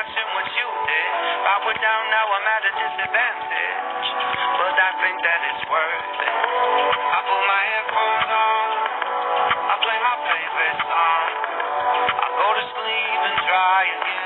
watching what you did. If I were down now, I'm at a disadvantage, but I think that it's worth it. I put my headphones on, I play my favorite song, I go to sleep and try again.